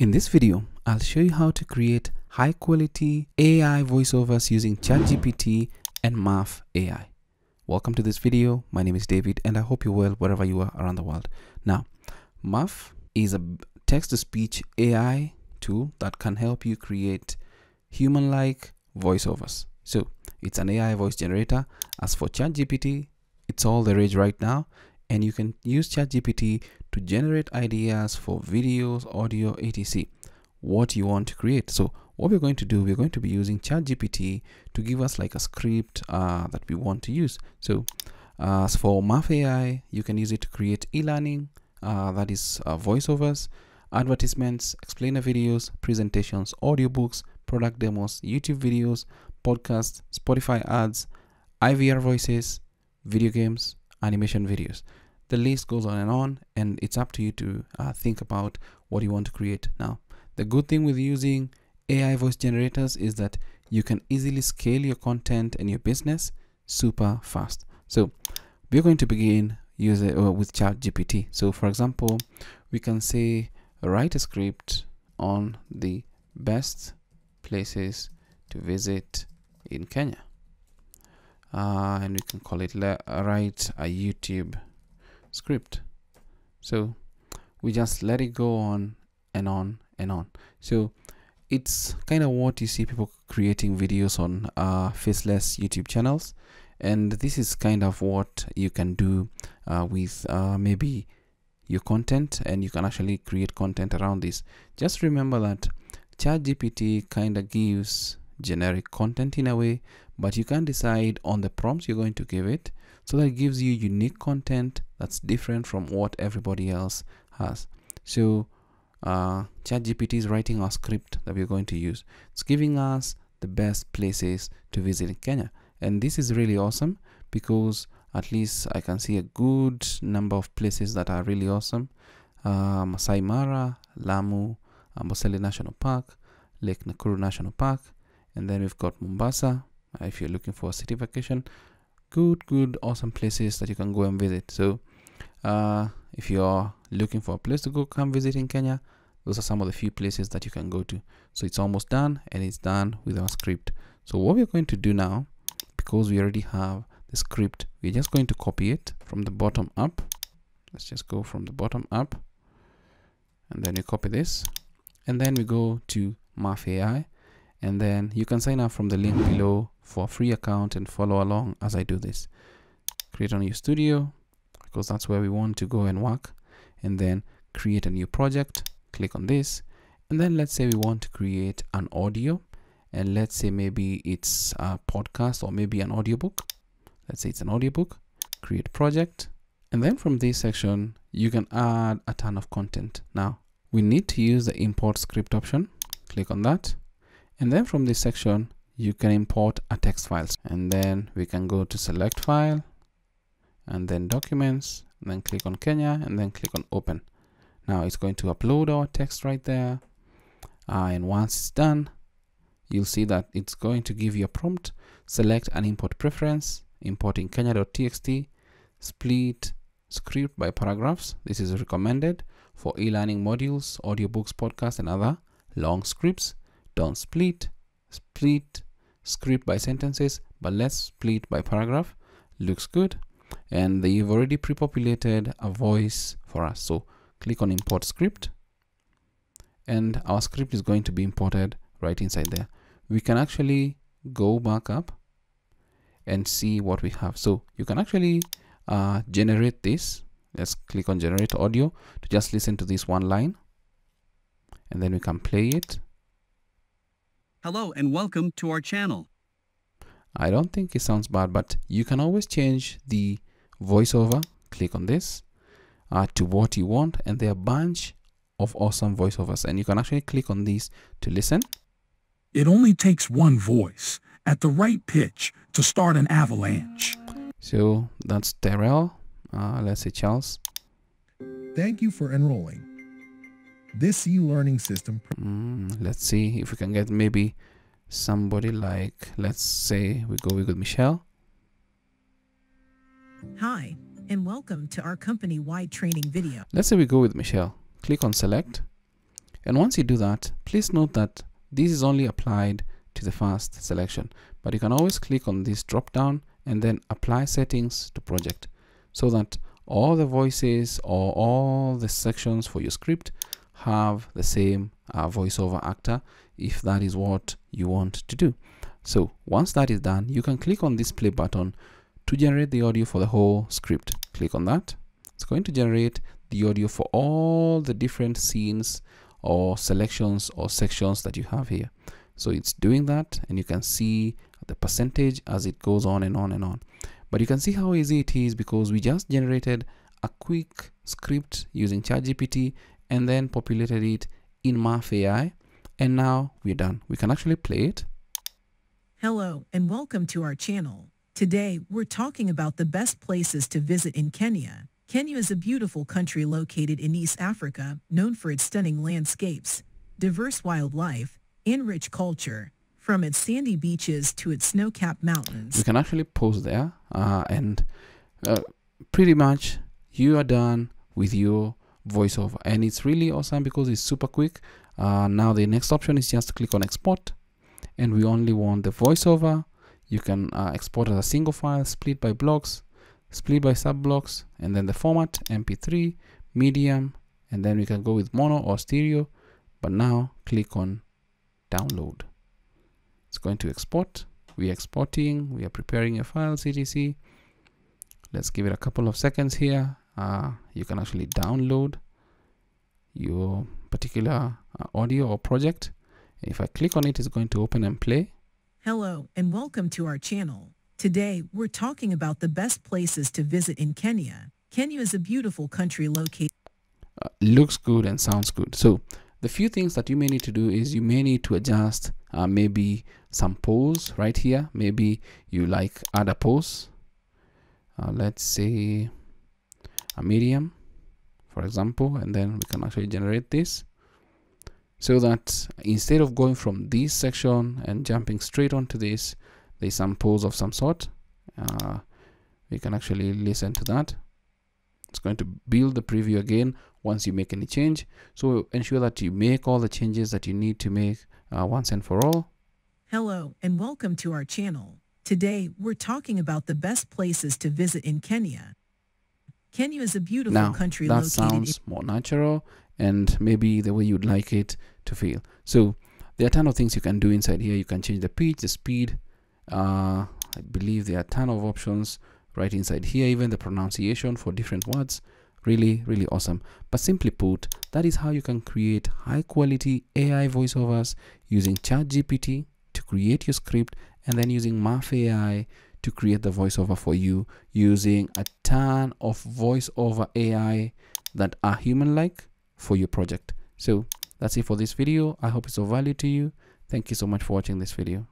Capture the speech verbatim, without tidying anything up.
In this video, I'll show you how to create high quality A I voiceovers using ChatGPT and Murf A I. Welcome to this video. My name is David and I hope you're well wherever you are around the world. Now, Murf is a text-to-speech A I tool that can help you create human-like voiceovers. So it's an A I voice generator. As for ChatGPT, it's all the rage right now. And you can use ChatGPT to generate ideas for videos, audio, et cetera, what you want to create. So what we're going to do, we're going to be using ChatGPT to give us like a script uh, that we want to use. So uh, as for Murf A I, you can use it to create e-learning, uh, that is uh, voiceovers, advertisements, explainer videos, presentations, audiobooks, product demos, YouTube videos, podcasts, Spotify ads, I V R voices, video games, animation videos. The list goes on and on, and it's up to you to uh, think about what you want to create. Now, the good thing with using A I voice generators is that you can easily scale your content and your business super fast. So we're going to begin using, uh, with ChatGPT. So for example, we can say, write a script on the best places to visit in Kenya. Uh, and we can call it write a YouTube script. So we just let it go on and on and on. So it's kind of what you see people creating videos on uh, faceless YouTube channels, and this is kind of what you can do uh, with uh, maybe your content, and you can actually create content around this. Just remember that ChatGPT kind of gives generic content in a way, but you can decide on the prompts you're going to give it, so that it gives you unique content that's different from what everybody else has. So uh, ChatGPT is writing our script that we're going to use. It's giving us the best places to visit in Kenya, and this is really awesome because at least I can see a good number of places that are really awesome. uh, Maasai Mara, Lamu, Amboseli National Park, Lake Nakuru National Park. And then we've got Mombasa, if you're looking for a city vacation. Good, good, awesome places that you can go and visit. So uh, if you're looking for a place to go come visit in Kenya, those are some of the few places that you can go to. So it's almost done, and it's done with our script. So what we're going to do now, because we already have the script, we're just going to copy it from the bottom up. Let's just go from the bottom up. And then we copy this. And then we go to Murf A I. And then you can sign up from the link below for a free account and follow along as I do this. Create a new studio, because that's where we want to go and work. And then create a new project, click on this. And then let's say we want to create an audio, and let's say maybe it's a podcast or maybe an audiobook. Let's say it's an audiobook, create project. And then from this section, you can add a ton of content. Now we need to use the import script option, click on that. And then from this section, you can import a text file. And then we can go to select file, and then documents, and then click on Kenya, and then click on open. Now it's going to upload our text right there. Uh, and once it's done, you'll see that it's going to give you a prompt. Select an import preference, importing Kenya dot T X T, split script by paragraphs. This is recommended for e-learning modules, audiobooks, podcasts, and other long scripts. Don't split, split script by sentences, but let's split by paragraph. Looks good. And they've already pre-populated a voice for us. So click on import script, and our script is going to be imported right inside there. We can actually go back up and see what we have. So you can actually uh, generate this. Let's click on generate audio to just listen to this one line, and then we can play it. Hello and welcome to our channel. I don't think it sounds bad, but you can always change the voiceover. Click on this uh, to what you want, and there are a bunch of awesome voiceovers, and you can actually click on these to listen. It only takes one voice at the right pitch to start an avalanche. So that's Terrell. Uh, let's say Charles. Thank you for enrolling. This e-learning system. Mm, let's see if we can get maybe somebody like, let's say we go with Michelle. Hi, and welcome to our company-wide training video. Let's say we go with Michelle. Click on select, And once you do that, please note that this is only applied to the first selection, but you can always click on this drop down and then apply settings to project, so that all the voices or all the sections for your script have the same uh, voiceover actor, if that is what you want to do. So once that is done, you can click on this play button to generate the audio for the whole script. Click on that. It's going to generate the audio for all the different scenes or selections or sections that you have here. So it's doing that, and you can see the percentage as it goes on and on and on. But you can see how easy it is, because we just generated a quick script using ChatGPT and then populated it in Murf A I, and now we're done. We can actually play it. Hello and welcome to our channel. Today we're talking about the best places to visit in Kenya. Kenya is a beautiful country located in East Africa, known for its stunning landscapes, diverse wildlife, and rich culture, from its sandy beaches to its snow-capped mountains. We can actually pause there, uh, and uh, pretty much you are done with your voiceover, and it's really awesome because it's super quick. Uh, now the next option is just click on export, and we only want the voiceover. You can uh, export as a single file, split by blocks, split by sub-blocks, and then the format, M P three, medium, and then we can go with mono or stereo. But now click on download. It's going to export. We're exporting. We are preparing a file, C T C. Let's give it a couple of seconds here. Uh, you can actually download your particular uh, audio or project. If I click on it, it's going to open and play. Hello and welcome to our channel. Today, we're talking about the best places to visit in Kenya. Kenya is a beautiful country located... Uh, looks good and sounds good. So the few things that you may need to do is you may need to adjust uh, maybe some pause right here. Maybe you like add a pause. Uh, let's say a medium, for example, and then we can actually generate this, so that instead of going from this section and jumping straight onto this, there's some pause of some sort. Uh, we can actually listen to that. It's going to build the preview again once you make any change. So ensure that you make all the changes that you need to make uh, once and for all. Hello and welcome to our channel. Today, we're talking about the best places to visit in Kenya. Kenya is a beautiful now, country that located sounds more natural and maybe the way you'd like it to feel. So there are a ton of things you can do inside here. You can change the pitch, the speed. Uh, I believe there are a ton of options right inside here, even the pronunciation for different words. Really, really awesome. But simply put, that is how you can create high quality A I voiceovers using ChatGPT to create your script, and then using Murf A I to create the voiceover for you, using a ton of voiceover A I that are human-like for your project. So that's it for this video. I hope it's of value to you. Thank you so much for watching this video.